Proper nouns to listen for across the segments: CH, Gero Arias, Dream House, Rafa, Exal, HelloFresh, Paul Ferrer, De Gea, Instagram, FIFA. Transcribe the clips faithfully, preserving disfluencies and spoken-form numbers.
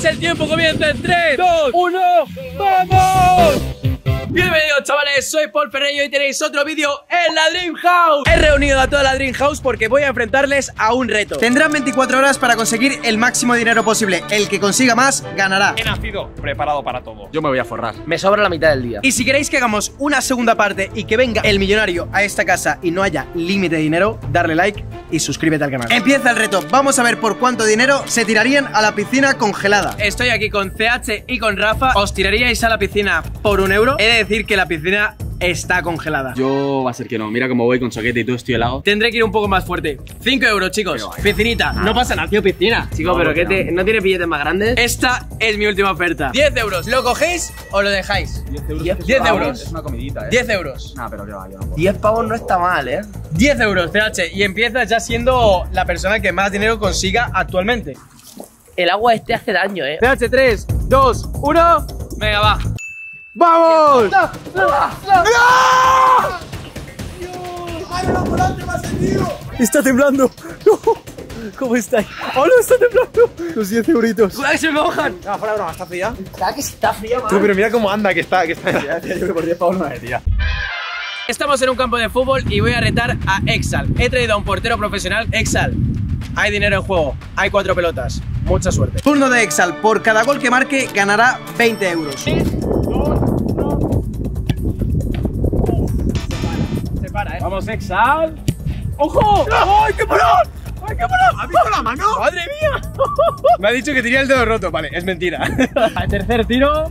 tres, el tiempo comienza en tres, dos, uno, ¡vamos! Bienvenidos, chavales, soy Paul Ferrer y hoy tenéis otro vídeo en la Dream House. He reunido a toda la Dream House porque voy a enfrentarles a un reto. Tendrán veinticuatro horas para conseguir el máximo dinero posible. El que consiga más, ganará. He nacido preparado para todo. Yo me voy a forrar. Me sobra la mitad del día. Y si queréis que hagamos una segunda parte y que venga el millonario a esta casa y no haya límite de dinero, darle like y suscríbete al canal. Empieza el reto. Vamos a ver por cuánto dinero se tirarían a la piscina congelada. Estoy aquí con C H y con Rafa. ¿Os tiraríais a la piscina por un euro? He de decir que la piscina está congelada. Yo va a ser que no. Mira cómo voy con chaqueta y todo, estoy helado. Tendré que ir un poco más fuerte. cinco euros, chicos. Piscinita. No pasa nada, tío, piscina. Chicos, no, pero que te... ¿no tienes billetes más grandes? Esta es mi última oferta. diez euros. ¿Lo cogéis o lo dejáis? diez euros. diez euros. Es una comidita, eh. diez euros. Nah, pero que va, yo no puedo. diez pavos no está mal, eh. diez euros, C H. Y empiezas ya siendo la persona que más dinero consiga actualmente. El agua este hace daño, eh. C H, tres, dos, uno. Venga, va. ¡Vamos! ¡No! ¡No! ¡No! ¡No! ¡Dios! ¡Ay, el ambulante me ha sentido! ¡Está temblando! ¡No! ¿Cómo estáis? ¡Ahora oh, está temblando! Los diez euritos. ¡Cuidado que se me mojan! No, fuera broma, está fría. Está que está fría, man. Tú, pero mira cómo anda, que está, que está. Tía, tía, yo me perdí por una vez, tía. Estamos en un campo de fútbol y voy a retar a Exal. He traído a un portero profesional. Exal, hay dinero en juego. Hay cuatro pelotas. Mucha suerte. Turno de Exal. Por cada gol que marque, ganará veinte euros. Para, ¿eh? Vamos, Exal. ¡Ojo! ¡Ay, qué parón! ¡Ay, qué parón! ¿Has visto la mano? ¡Madre mía! Me ha dicho que tenía el dedo roto. Vale, es mentira. Al tercer tiro.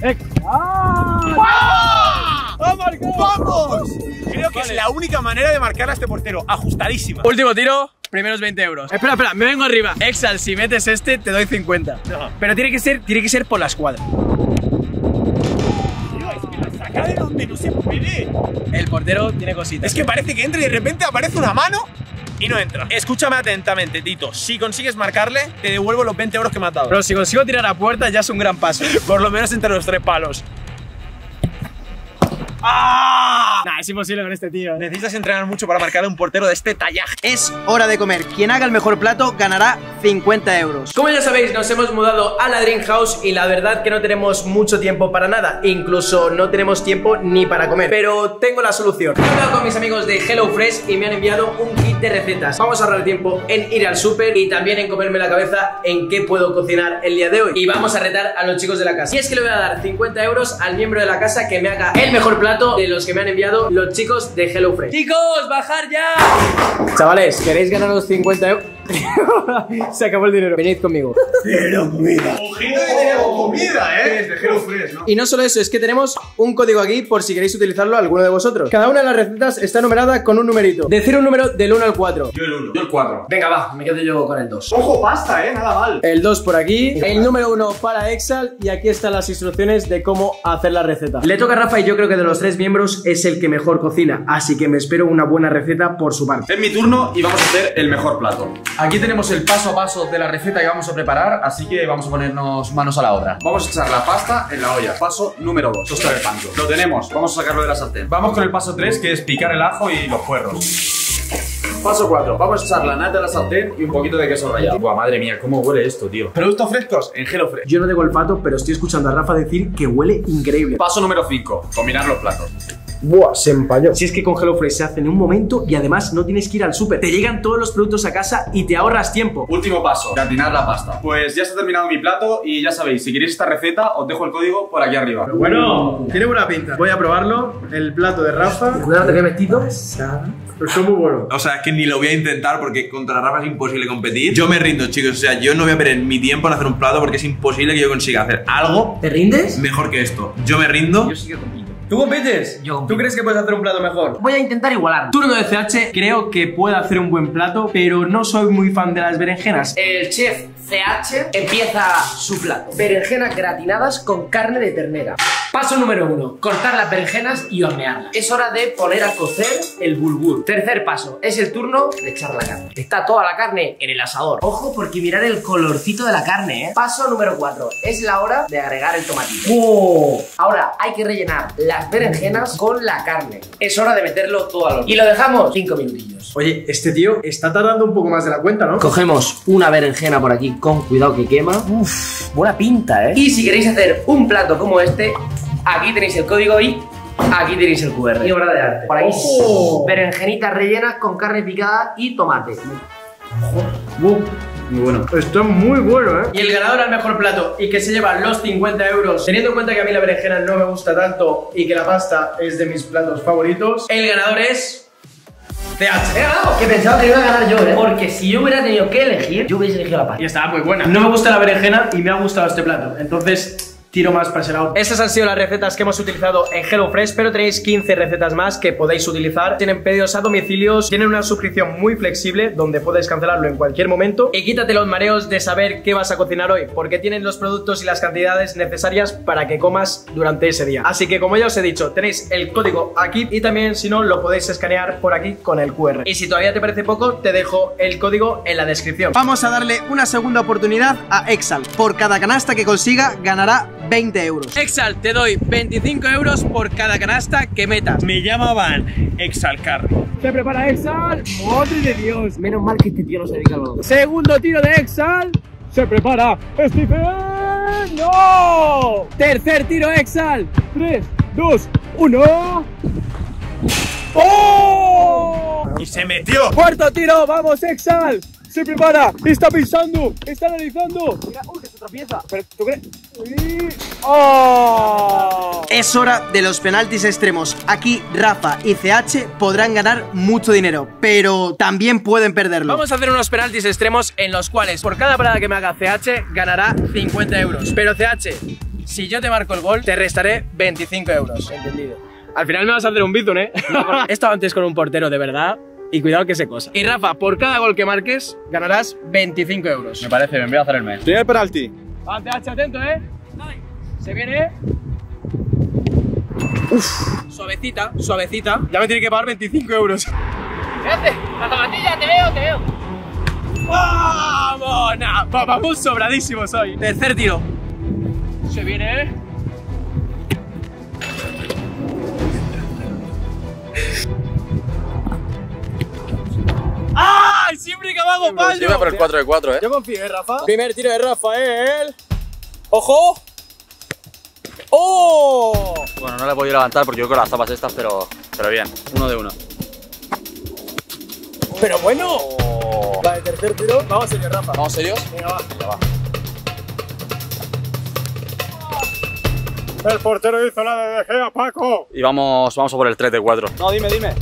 ¡Exal! ¡Ah! ¡Ha marcado! ¡Vamos! Creo que vale. Es la única manera de marcar a este portero. Ajustadísima. Último tiro. Primeros veinte euros. Espera, espera, me vengo arriba. Exal, si metes este, te doy cincuenta. No. Pero tiene que ser, tiene que ser por la escuadra. De donde no se puede. El portero tiene cositas. Es que parece que entra y de repente aparece una mano y no entra. Escúchame atentamente, Tito. Si consigues marcarle, te devuelvo los veinte euros que me has dado. Pero si consigo tirar a puerta, ya es un gran paso. Por lo menos entre los tres palos. ¡Ah! Nah, es imposible con este tío. Necesitas entrenar mucho para marcar a un portero de este tallaje. Es hora de comer. Quien haga el mejor plato ganará cincuenta euros. Como ya sabéis, nos hemos mudado a la Dream House y la verdad que no tenemos mucho tiempo para nada. Incluso no tenemos tiempo ni para comer. Pero tengo la solución. He hablado con mis amigos de HelloFresh y me han enviado un kit de recetas. Vamos a ahorrar tiempo en ir al súper y también en comerme la cabeza en qué puedo cocinar el día de hoy. Y vamos a retar a los chicos de la casa. Y es que le voy a dar cincuenta euros al miembro de la casa que me haga el mejor plato de los que me han enviado los chicos de HelloFresh. Chicos, bajar ya. Chavales, ¿queréis ganar los cincuenta euros? Se acabó el dinero. Venid conmigo. Pero comida. Ojito que tenemos comida, eh. De HelloFresh, ¿no? Y no solo eso, es que tenemos un código aquí por si queréis utilizarlo alguno de vosotros. Cada una de las recetas está numerada con un numerito. Decir un número del uno al cuatro. Yo el uno. Yo el cuatro. Venga, va, me quedo yo con el dos. Ojo, pasta, eh, nada mal. El dos por aquí. El número uno para Exal. Y aquí están las instrucciones de cómo hacer la receta. Le toca a Rafa y yo creo que de los tres miembros es el que mejor cocina. Así que me espero una buena receta por su parte. Es mi turno y vamos a hacer el mejor plato. Aquí tenemos el paso a paso de la receta que vamos a preparar, así que vamos a ponernos manos a la obra. Vamos a echar la pasta en la olla. Paso número dos, tostar el pan. Lo tenemos, vamos a sacarlo de la sartén. Vamos con el paso tres, que es picar el ajo y los puerros. Paso cuatro, vamos a echar la nata a la sartén y un poquito de queso rallado. Buah, madre mía, cómo huele esto, tío. Productos frescos en HelloFresh. Yo no tengo olfato, pero estoy escuchando a Rafa decir que huele increíble. Paso número cinco, combinar los platos. Buah, se empañó. Si es que con HelloFresh se hace en un momento y además no tienes que ir al súper. Te llegan todos los productos a casa y te ahorras tiempo. Último paso, gratinar la pasta. Pues ya se ha terminado mi plato y ya sabéis, si queréis esta receta os dejo el código por aquí arriba. Pero bueno, tiene buena pinta. Voy a probarlo, el plato de Rafa. Cuidado que he metido. Pues son muy buenos. O sea, es que ni lo voy a intentar porque contra Rafa es imposible competir. Yo me rindo, chicos. O sea, yo no voy a perder mi tiempo en hacer un plato porque es imposible que yo consiga hacer algo. ¿Te rindes? Mejor que esto. Yo me rindo. Yo sí que compito. ¿Tú compites? Yo compito. ¿Tú crees que puedes hacer un plato mejor? Voy a intentar igualar. Turno de C H. Creo que puedo hacer un buen plato, pero no soy muy fan de las berenjenas. El chef C H empieza su plato. Berenjenas gratinadas con carne de ternera. Paso número uno. Cortar las berenjenas y hornearlas. Es hora de poner a cocer el bulgur. Tercer paso. Es el turno de echar la carne. Está toda la carne en el asador. Ojo porque mirad el colorcito de la carne, ¿eh? Paso número cuatro. Es la hora de agregar el tomatito. ¡Oh! Ahora hay que rellenar la berenjenas con la carne. Es hora de meterlo todo al horno. Y lo dejamos cinco minutillos. Oye, este tío está tardando un poco más de la cuenta, ¿no? Cogemos una berenjena por aquí. con cuidado que quema. Uff, buena pinta, ¿eh? Y si queréis hacer un plato como este, aquí tenéis el código y aquí tenéis el cu erre. Y obra de arte. Por ahí, oh. berenjenitas rellenas con carne picada y tomate. Uh, muy bueno. Esto es muy bueno, ¿eh? Y el ganador al mejor plato y que se lleva los cincuenta euros, teniendo en cuenta que a mí la berenjena no me gusta tanto y que la pasta es de mis platos favoritos, el ganador es... ce hache. ¡He ganado! Que pensaba que iba a ganar yo, ¿eh? Porque si yo hubiera tenido que elegir, yo hubiese elegido la pasta. Y estaba muy buena. No me gusta la berenjena y me ha gustado este plato. Entonces... tiro más para ese lado. Estas han sido las recetas que hemos utilizado en HelloFresh, pero tenéis quince recetas más que podéis utilizar. Tienen pedidos a domicilios, tienen una suscripción muy flexible donde podéis cancelarlo en cualquier momento. Y quítate los mareos de saber qué vas a cocinar hoy, porque tienen los productos y las cantidades necesarias para que comas durante ese día. Así que, como ya os he dicho, tenéis el código aquí y también, si no, lo podéis escanear por aquí con el cu erre. Y si todavía te parece poco, te dejo el código en la descripción. Vamos a darle una segunda oportunidad a Exal. Por cada canasta que consiga, ganará veinte euros. Exal, te doy veinticinco euros por cada canasta que metas. Me llamaban Exal Carne. ¿Se prepara Exal? ¡Madre de Dios! Menos mal que este tío no se dedica al balón. Segundo tiro de Exal. Se prepara Stephen. ¡No! Tercer tiro Exal. tres, dos, uno. ¡Oh! Y se metió. Cuarto tiro. ¡Vamos Exal! Se prepara, está pisando, está analizando. Mira, uy, que se tropieza. Pero, ¿tú crees? Uy. ¡Oh! Es hora de los penaltis extremos. Aquí Rafa y ce hache podrán ganar mucho dinero, pero también pueden perderlo. Vamos a hacer unos penaltis extremos en los cuales por cada parada que me haga ce hache ganará cincuenta euros. Pero ce hache, si yo te marco el gol, te restaré veinticinco euros. Entendido. Al final me vas a hacer un bizun, ¿eh? No, he estado antes con un portero, de verdad. Y cuidado que se cosa. Y Rafa, por cada gol que marques, ganarás veinticinco euros. Me parece bien, voy a hacer el mes. Primer penalti. Vale, te atento, ¿eh? Dale. Se viene. Uff. Suavecita, suavecita. Ya me tiene que pagar veinticinco euros. ¿Qué haces? La zapatilla, te veo, te veo. ¡Vamos! Nah, vamos sobradísimos hoy. Tercer tiro. Se viene, ¿eh? ¡Ay! Siempre que hago fallo. Yo por el cuatro de cuatro, ¿eh? Yo confío, ¿eh, Rafa? Primer tiro de Rafael. ¡Ojo! ¡Oh! Bueno, no le he podido levantar porque yo con las zapas estas, pero, pero bien. Uno de uno. Oh. ¡Pero bueno! Oh. Vale, tercer tiro. Vamos serio, Rafa. ¿Vamos serio? Venga, va. Venga, va. El portero hizo la de De Gea, Paco. Y vamos, vamos a por el tres de cuatro. No, dime, dime.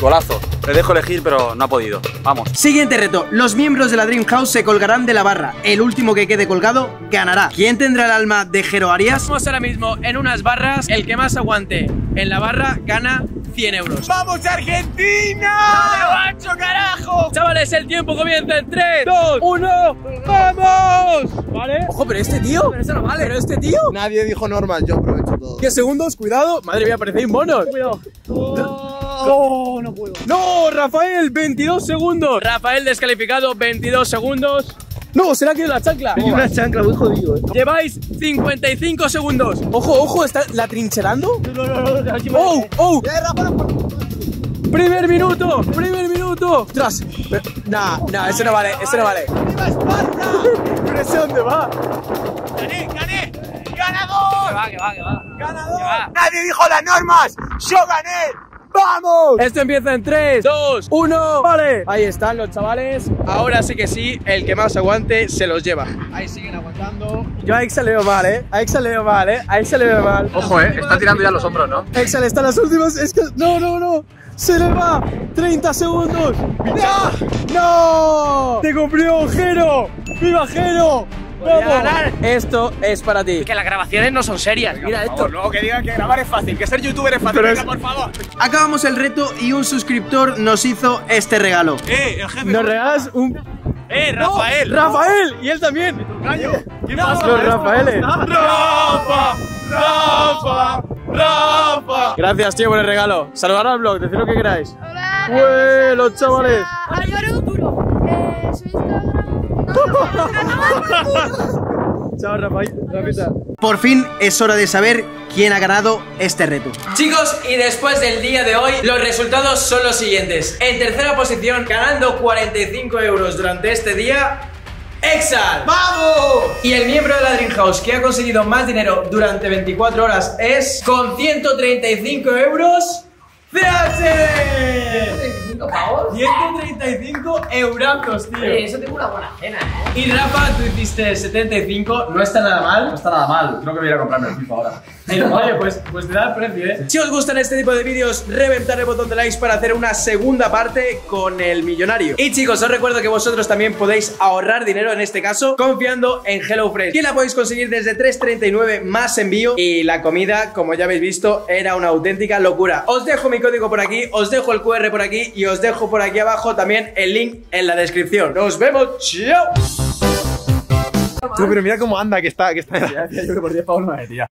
Golazo. Le dejo elegir, pero no ha podido. Vamos. Siguiente reto. Los miembros de la Dream House se colgarán de la barra. El último que quede colgado ganará. ¿Quién tendrá el alma de Gero Arias? Estamos ahora mismo en unas barras. El que más aguante en la barra gana cien euros. ¡Vamos, Argentina! ¡Vale, macho, carajo! Chavales, el tiempo comienza en tres, dos, uno. ¡Vamos! ¿Vale? Ojo, pero este tío. Pero eso no vale. Pero este tío. Nadie dijo normas. Yo aprovecho todo. diez segundos. Cuidado. Madre mía, parecéis monos. Cuidado. Oh. No, no puedo. No, Rafael, veintidós segundos. Rafael descalificado, veintidós segundos. No, será que es la chancla. Tenía una chancla, muy jodido, eh. Lleváis cincuenta y cinco segundos. Ojo, ojo, ¿está la trincherando? No, no, no, no, no. Oh, oh. Primer minuto, primer minuto. Ostras. Nah, nah, eso no vale, eso no vale. ¡Viva Esparta! Pero ese dónde va. ¡Gané, gané! ¡Ganador! Que va, que va, que va. ¡Ganador! Que va. ¡Nadie dijo las normas! ¡Yo gané! ¡Vamos! Esto empieza en tres, dos, uno. Vale, ahí están los chavales. Ahora sí que sí, el que más aguante se los lleva. Ahí siguen aguantando. Yo a Exal le veo mal, eh. A Exal le veo mal, eh. A Exal le veo mal. Ojo, eh. Está tirando ya los hombros, ¿no? Exal está en las últimas. Es que. No, no, no. Se le va. treinta segundos. ¡No! ¡No! ¡Te cumplió, Gero! ¡Viva Gero! Ganar. Esto es para ti. Que las grabaciones no son serias. Venga, mira esto. Luego que digan que grabar es fácil, que ser youtuber es fácil. Venga, es... por favor. Acabamos el reto y un suscriptor nos hizo este regalo. Eh, el jefe. Nos regalas un. Eh, Rafael. No, Rafael y él también. Gallo. ¿Qué pasa? Los Rafaeles. Rafa, Rafa, Rafa. Gracias, tío, por el regalo. Saludar al blog, decid lo que queráis. Hola. Ué, los chavales. Adiós, futuro. Eh, soy Instagram. No, no, no, no, no, no, no, no, no, no. Chao, Rafa. Rafita. Por fin es hora de saber quién ha ganado este reto. Chicos, y después del día de hoy, los resultados son los siguientes. En tercera posición, ganando cuarenta y cinco euros durante este día, Exal. ¡Vamos! Y el miembro de la Dream House que ha conseguido más dinero durante veinticuatro horas es, con ciento treinta y cinco euros, C H. ciento treinta y cinco eurazos, tío. Oye, eso tengo una buena cena, ¿eh? Y Rafa, tú hiciste setenta y cinco, no está nada mal. No está nada mal, creo que voy a ir a comprarme el FIFA ahora. Pero, oye, pues, pues te da el precio, ¿eh? Si os gustan este tipo de vídeos, reventad el botón de likes para hacer una segunda parte con el millonario. Y chicos, os recuerdo que vosotros también podéis ahorrar dinero, en este caso, confiando en HelloFresh, que la podéis conseguir desde tres treinta y nueve más envío. Y la comida, como ya habéis visto, era una auténtica locura. Os dejo mi código por aquí, os dejo el cu erre por aquí y os dejo por aquí abajo también el link en la descripción. ¡Nos vemos! ¡Chao! Tú, pero mira cómo anda, que está... Que está... Yo creo que por diez pavos no es, tía.